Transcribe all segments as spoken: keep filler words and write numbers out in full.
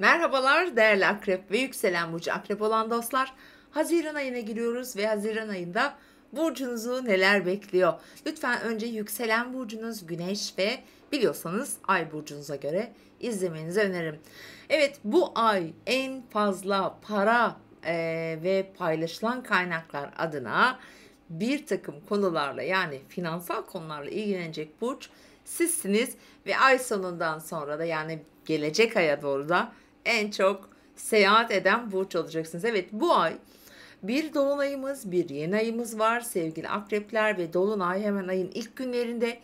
Merhabalar değerli akrep ve yükselen burcu akrep olan dostlar. Haziran ayına giriyoruz ve Haziran ayında burcunuzu neler bekliyor? Lütfen önce yükselen burcunuz güneş ve biliyorsanız ay burcunuza göre izlemenizi öneririm. Evet, bu ay en fazla para e, ve paylaşılan kaynaklar adına bir takım konularla, yani finansal konularla ilgilenecek burç sizsiniz ve ay sonundan sonra da, yani gelecek aya doğru da en çok seyahat eden burç olacaksınız. Evet, bu ay bir dolunayımız, bir yeni ayımız var sevgili akrepler ve dolunay hemen ayın ilk günlerinde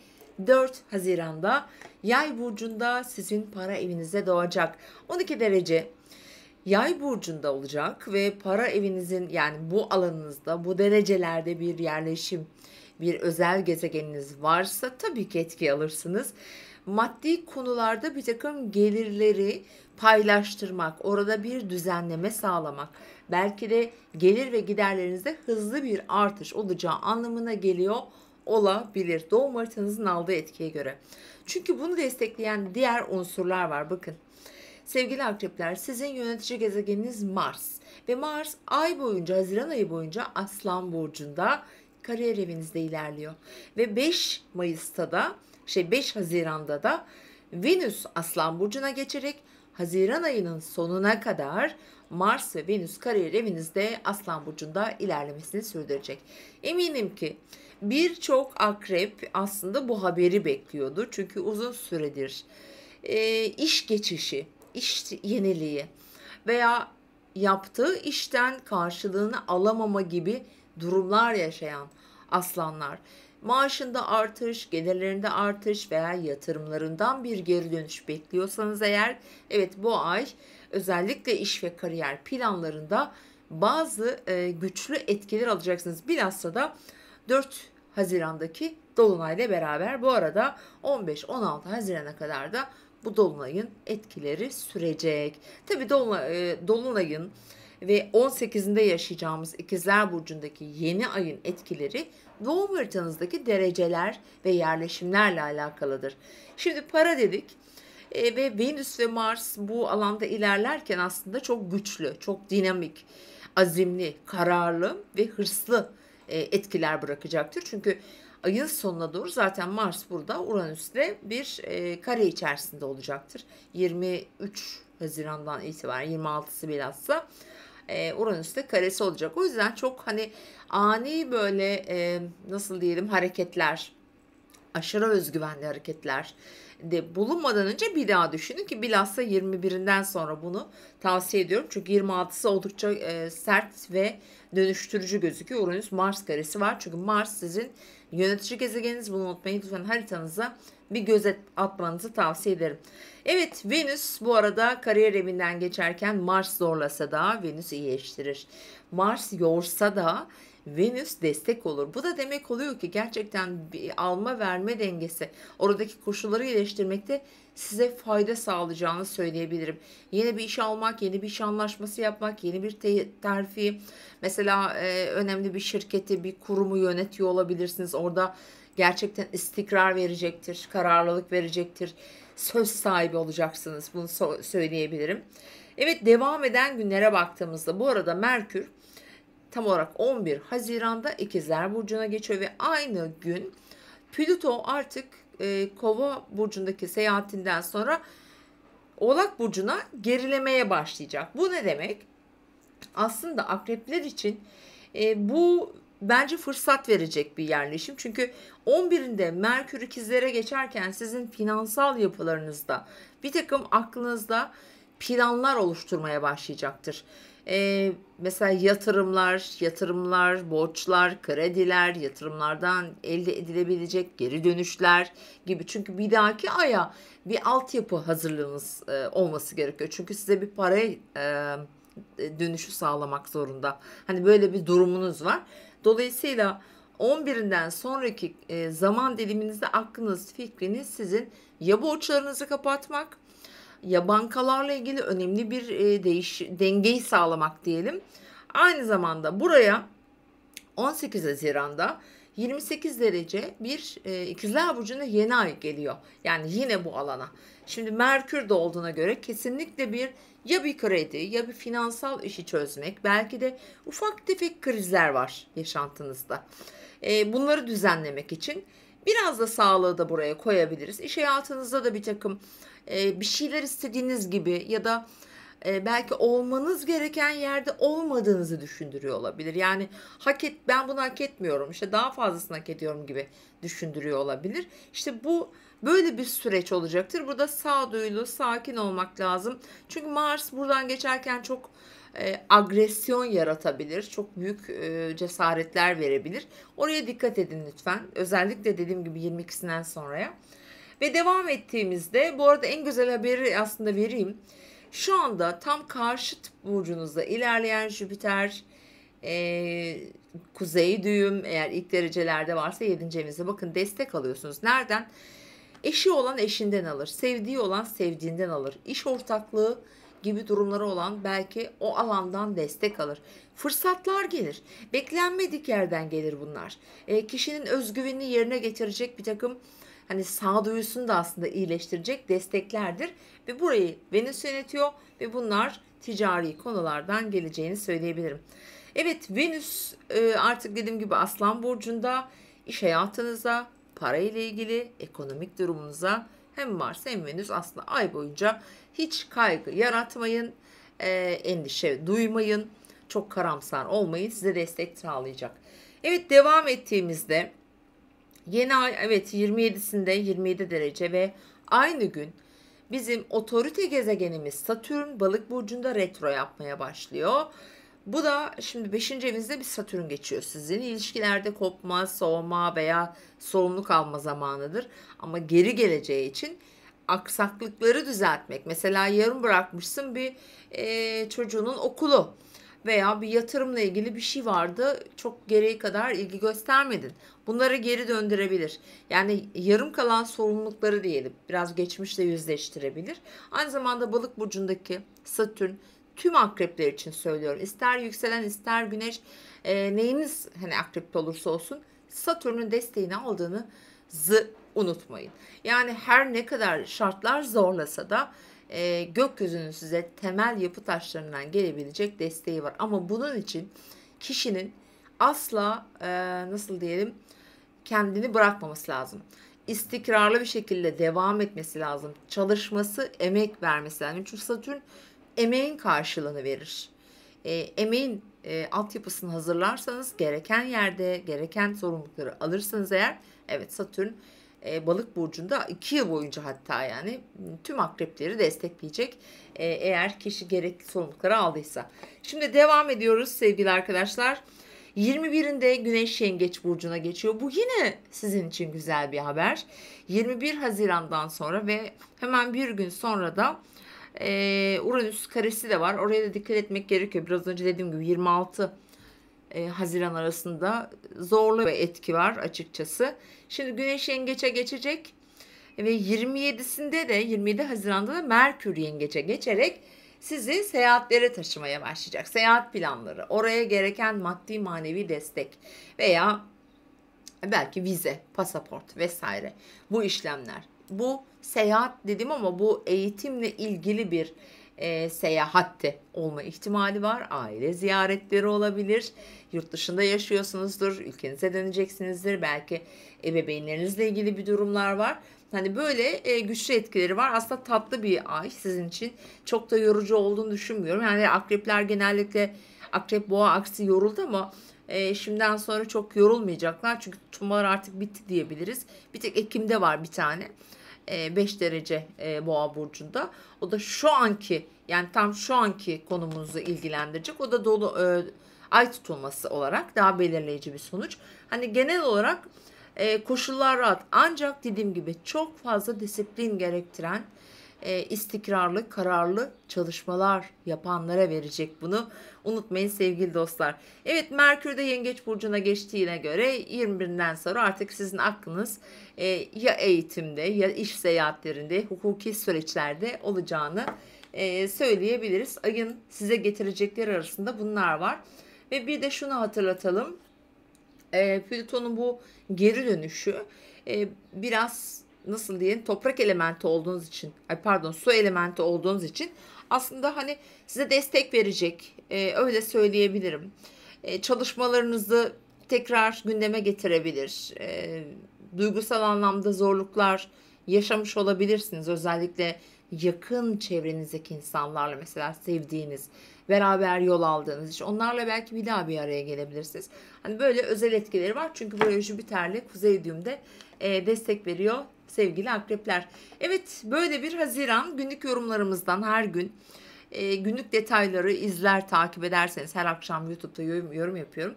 dört Haziran'da Yay burcunda sizin para evinize doğacak. on iki derece Yay burcunda olacak ve para evinizin, yani bu alanınızda, bu derecelerde bir yerleşim, bir özel gezegeniniz varsa tabii ki etki alırsınız. Maddi konularda bir takım gelirleri paylaştırmak, orada bir düzenleme sağlamak, belki de gelir ve giderlerinizde hızlı bir artış olacağı anlamına geliyor olabilir doğum haritanızın aldığı etkiye göre. Çünkü bunu destekleyen diğer unsurlar var. Bakın sevgili akrepler, sizin yönetici gezegeniniz Mars ve Mars ay boyunca, Haziran ayı boyunca Aslan burcunda kariyer evinizde ilerliyor ve beş Mayıs'ta da şey beş Haziran'da da Venüs Aslan burcuna geçerek Haziran ayının sonuna kadar Mars ve Venüs kariyer evinizde Aslan burcunda ilerlemesini sürdürecek. Eminim ki birçok akrep aslında bu haberi bekliyordu. Çünkü uzun süredir e, iş geçişi, iş yeniliği veya yaptığı işten karşılığını alamama gibi durumlar yaşayan aslanlar, maaşında artış, gelirlerinde artış veya yatırımlarından bir geri dönüş bekliyorsanız eğer, evet bu ay özellikle iş ve kariyer planlarında bazı e, güçlü etkiler alacaksınız. Bilhassa da dört Haziran'daki dolunayla beraber. Bu arada on beş on altı Haziran'a kadar da bu dolunayın etkileri sürecek. Tabii dolunay, e, dolunayın ve on sekizinde yaşayacağımız İkizler Burcu'ndaki yeni ayın etkileri doğum haritanızdaki dereceler ve yerleşimlerle alakalıdır. Şimdi para dedik e, ve Venüs ve Mars bu alanda ilerlerken aslında çok güçlü, çok dinamik, azimli, kararlı ve hırslı e, etkiler bırakacaktır. Çünkü ayın sonuna doğru zaten Mars burada Uranüs'le bir e, kare içerisinde olacaktır. yirmi üç Haziran'dan itibaren yirmi altısı bilhassa Uranüs'te karesi olacak. O yüzden çok hani ani böyle e, nasıl diyelim hareketler, aşırı özgüvenli hareketler de bulunmadan önce bir daha düşünün ki bilhassa yirmi birinden sonra bunu tavsiye ediyorum. Çünkü yirmi altısı oldukça e, sert ve dönüştürücü gözüküyor. Uranüs Mars karesi var. Çünkü Mars sizin yönetici gezegeniniz. Bunu unutmayın. Lütfen haritanıza bir göz atmanızı tavsiye ederim. Evet, Venüs bu arada kariyer evinden geçerken Mars zorlasa da Venüs iyileştirir. Mars yorsa da Venüs destek olur. Bu da demek oluyor ki gerçekten bir alma verme dengesi, oradaki koşulları iyileştirmekte size fayda sağlayacağını söyleyebilirim. Yeni bir iş almak, yeni bir iş anlaşması yapmak, yeni bir terfi, mesela e, önemli bir şirketi, bir kurumu yönetiyor olabilirsiniz. Orada gerçekten istikrar verecektir, kararlılık verecektir, söz sahibi olacaksınız. Bunu so- söyleyebilirim. Evet, devam eden günlere baktığımızda bu arada Merkür tam olarak on bir Haziran'da İkizler Burcu'na geçiyor ve aynı gün Plüto artık e, Kova Burcu'ndaki seyahatinden sonra Oğlak Burcu'na gerilemeye başlayacak. Bu ne demek? Aslında akrepler için e, bu bence fırsat verecek bir yerleşim. Çünkü on birinde Merkür ikizlere geçerken sizin finansal yapılarınızda bir takım aklınızda planlar oluşturmaya başlayacaktır. Ee, mesela yatırımlar, yatırımlar, borçlar, krediler, yatırımlardan elde edilebilecek geri dönüşler gibi. Çünkü bir dahaki aya bir altyapı hazırlığınız e, olması gerekiyor. Çünkü size bir para e, dönüşü sağlamak zorunda. Hani böyle bir durumunuz var. Dolayısıyla on birinden sonraki e, zaman diliminizde aklınız, fikriniz sizin ya borçlarınızı kapatmak, ya bankalarla ilgili önemli bir değiş, dengeyi sağlamak diyelim. Aynı zamanda buraya on sekiz Haziran'da yirmi sekiz derece bir e, İkizler Burcu'na yeni ay geliyor. Yani yine bu alana. Şimdi Merkür de olduğuna göre kesinlikle bir ya bir kredi ya bir finansal işi çözmek, belki de ufak tefek krizler var yaşantınızda. E, bunları düzenlemek için biraz da sağlığı da buraya koyabiliriz. İş hayatınızda da bir takım e, bir şeyler istediğiniz gibi ya da Ee, belki olmanız gereken yerde olmadığınızı düşündürüyor olabilir. Yani hak et, ben bunu hak etmiyorum, işte daha fazlasını hak ediyorum gibi düşündürüyor olabilir. İşte bu böyle bir süreç olacaktır. Burada sağduyulu, sakin olmak lazım. Çünkü Mars buradan geçerken çok e, agresyon yaratabilir. Çok büyük e, cesaretler verebilir. Oraya dikkat edin lütfen. Özellikle dediğim gibi yirmi ikisinden sonraya. Ve devam ettiğimizde, bu arada en güzel haberi aslında vereyim. Şu anda tam karşıt burcunuzda ilerleyen Jüpiter, e, kuzey düğüm, eğer ilk derecelerde varsa yedinci evinizde, bakın destek alıyorsunuz. Nereden? Eşi olan eşinden alır, sevdiği olan sevdiğinden alır, iş ortaklığı gibi durumları olan belki o alandan destek alır. Fırsatlar gelir, beklenmedik yerden gelir bunlar. E, kişinin özgüvenini yerine getirecek bir takım, hani sağduyusunu da aslında iyileştirecek desteklerdir ve burayı Venüs yönetiyor ve bunlar ticari konulardan geleceğini söyleyebilirim. Evet, Venüs artık dediğim gibi Aslan Burcu'nda, iş hayatınıza, parayla ilgili ekonomik durumunuza hem Mars hem Venüs aslında ay boyunca hiç kaygı yaratmayın, endişe duymayın, çok karamsar olmayın, size destek sağlayacak. Evet, devam ettiğimizde yeni ay, evet, yirmi yedisinde yirmi yedi derece ve aynı gün bizim otorite gezegenimiz Satürn Balık Burcu'nda retro yapmaya başlıyor. Bu da şimdi beşinci evinizde bir Satürn geçiyor sizin. İlişkilerde kopma, soğuma veya sorumluluk alma zamanıdır. Ama geri geleceği için aksaklıkları düzeltmek. Mesela yarım bırakmışsın bir e, çocuğunun okulu. Veya bir yatırımla ilgili bir şey vardı, çok gereği kadar ilgi göstermedin. Bunları geri döndürebilir. Yani yarım kalan sorumlulukları diyelim, biraz geçmişle yüzleştirebilir. Aynı zamanda Balık Burcu'ndaki Satürn, tüm akrepler için söylüyorum, İster yükselen ister güneş, e, neyiniz hani akrepte olursa olsun Satürn'ün desteğini aldığınızı unutmayın. Yani her ne kadar şartlar zorlasa da E, gökyüzünün size temel yapı taşlarından gelebilecek desteği var. Ama bunun için kişinin asla e, nasıl diyelim kendini bırakmaması lazım. İstikrarlı bir şekilde devam etmesi lazım. Çalışması, emek vermesi lazım. Çünkü Satürn emeğin karşılığını verir. E, emeğin e, altyapısını hazırlarsanız, gereken yerde gereken sorumlulukları alırsanız eğer, evet, Satürn Balık Burcu'nda iki yıl boyunca hatta, yani tüm akrepleri destekleyecek eğer kişi gerekli sorumlulukları aldıysa. Şimdi devam ediyoruz sevgili arkadaşlar. yirmi birinde Güneş Yengeç Burcu'na geçiyor. Bu yine sizin için güzel bir haber. yirmi bir Haziran'dan sonra ve hemen bir gün sonra da e, Uranüs karesi de var. Oraya da dikkat etmek gerekiyor. Biraz önce dediğim gibi yirmi altı Haziran arasında zorlu bir etki var açıkçası. Şimdi Güneş Yengeç'e geçecek ve yirmi yedisinde de yirmi yedi Haziran'da da Merkür Yengeç'e geçerek sizi seyahatlere taşımaya başlayacak. Seyahat planları, oraya gereken maddi manevi destek veya belki vize, pasaport vesaire, bu işlemler. Bu seyahat dedim ama bu eğitimle ilgili bir E, seyahatte olma ihtimali var. Aile ziyaretleri olabilir. Yurt dışında yaşıyorsunuzdur, ülkenize döneceksinizdir. Belki ebeveynlerinizle ilgili bir durumlar var. Hani böyle e, güçlü etkileri var. Aslında tatlı bir ay sizin için. Çok da yorucu olduğunu düşünmüyorum. Yani akrepler genellikle, akrep boğa aksi yoruldu ama e, şimdiden sonra çok yorulmayacaklar. Çünkü tutmalar artık bitti diyebiliriz. Bir tek Ekim'de var bir tane. beş derece Boğa Burcu'nda. O da şu anki, yani tam şu anki konumunuzu ilgilendirecek. O da dolu e, ay tutulması olarak daha belirleyici bir sonuç. Hani genel olarak e, koşullar rahat. Ancak dediğim gibi çok fazla disiplin gerektiren e, istikrarlı, kararlı çalışmalar yapanlara verecek bunu. Unutmayın sevgili dostlar. Evet, Merkür de Yengeç Burcu'na geçtiğine göre yirmi birinden sonra artık sizin aklınız e, ya eğitimde ya iş seyahatlerinde, hukuki süreçlerde olacağını e, söyleyebiliriz. Ayın size getirecekleri arasında bunlar var. Ve bir de şunu hatırlatalım. e, Plüton'un bu geri dönüşü e, biraz nasıl diyeyim, toprak elementi olduğunuz için, ay pardon su elementi olduğunuz için aslında hani size destek verecek, e, öyle söyleyebilirim. E, çalışmalarınızı tekrar gündeme getirebilir. E, duygusal anlamda zorluklar yaşamış olabilirsiniz. Özellikle yakın çevrenizdeki insanlarla, mesela sevdiğiniz, beraber yol aldığınız iş, onlarla belki bir daha bir araya gelebilirsiniz. Hani böyle özel etkileri var. Çünkü buraya Jüpiter'le Kuzey Düğüm'de e, destek veriyor sevgili akrepler. Evet, böyle bir Haziran günlük yorumlarımızdan her gün e, günlük detayları izler, takip ederseniz, her akşam YouTube'da yorum, yorum yapıyorum.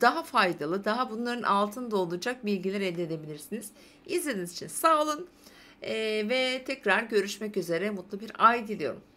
Daha faydalı, daha bunların altında olacak bilgiler elde edebilirsiniz. İzlediğiniz için sağ olun. Ee, ve tekrar görüşmek üzere, mutlu bir ay diliyorum.